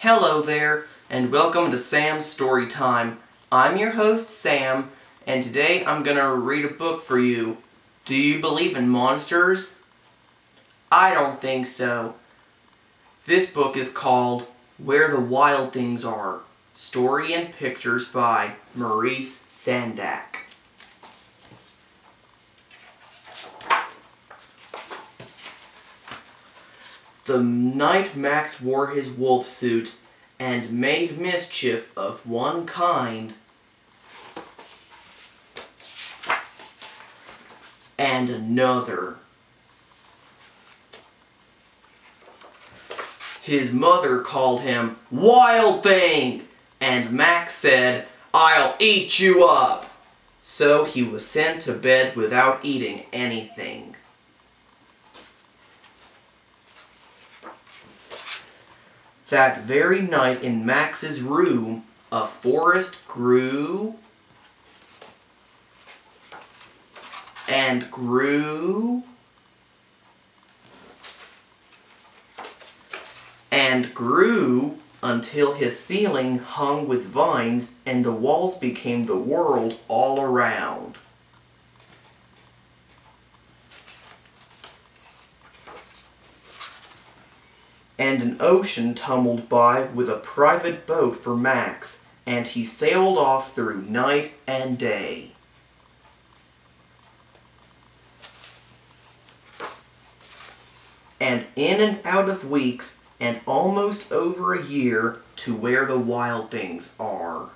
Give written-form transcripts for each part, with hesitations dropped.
Hello there, and welcome to Sam's Story Time. I'm your host, Sam, and today I'm gonna read a book for you. Do you believe in monsters? I don't think so. This book is called Where the Wild Things Are, Story and Pictures by Maurice Sendak. The night Max wore his wolf suit and made mischief of one kind, and another. His mother called him Wild Thing, and Max said, "I'll eat you up." So he was sent to bed without eating anything. That very night in Max's room, a forest grew and grew and grew until his ceiling hung with vines and the walls became the world all around. And an ocean tumbled by with a private boat for Max, and he sailed off through night and day. And in and out of weeks, and almost over a year, to where the wild things are.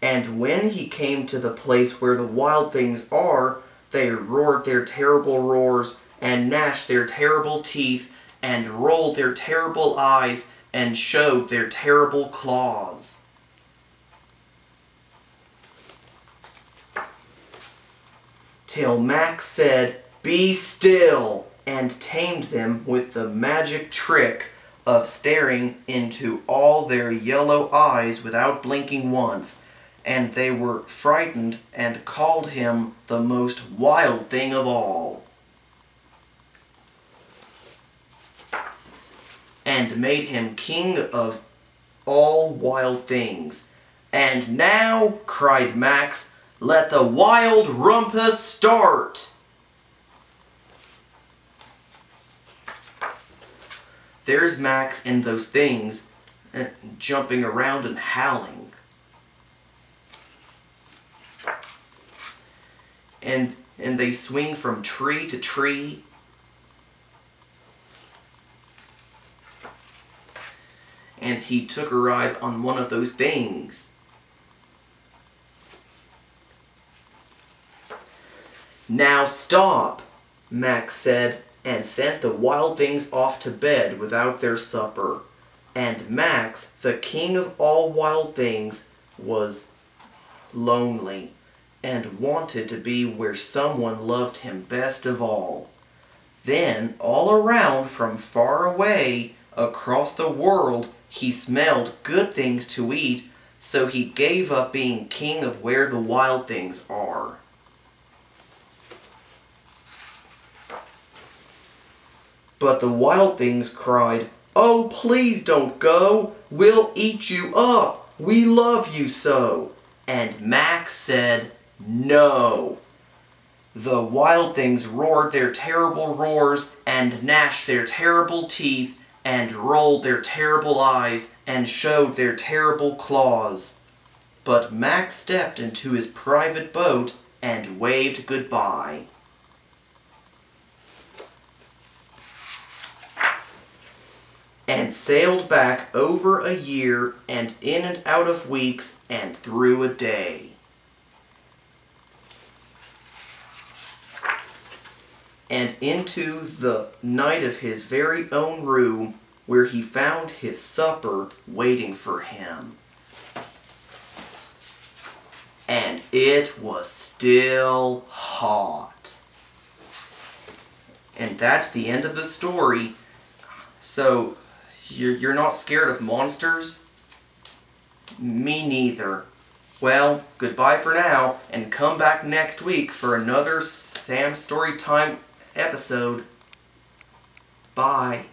And when he came to the place where the wild things are, they roared their terrible roars, and gnashed their terrible teeth, and rolled their terrible eyes, and showed their terrible claws. Till Max said, "Be still," and tamed them with the magic trick of staring into all their yellow eyes without blinking once. And they were frightened and called him the most wild thing of all, and made him king of all wild things. "And now," cried Max, "let the wild rumpus start!" There's Max in those things, jumping around and howling. And they swing from tree to tree. And he took a ride on one of those things. "Now stop," Max said, and sent the wild things off to bed without their supper. And Max, the king of all wild things, was lonely, and wanted to be where someone loved him best of all. Then, all around, from far away, across the world, he smelled good things to eat, so he gave up being king of where the wild things are. But the wild things cried, "Oh, please don't go! We'll eat you up! We love you so!" And Max said, "No." The wild things roared their terrible roars, and gnashed their terrible teeth, and rolled their terrible eyes, and showed their terrible claws. But Max stepped into his private boat and waved goodbye. And sailed back over a year, and in and out of weeks, and through a day. And into the night of his very own room, where he found his supper waiting for him. And it was still hot. And that's the end of the story. So, you're not scared of monsters? Me neither. Well, goodbye for now, and come back next week for another Sam's Story Time episode. Bye.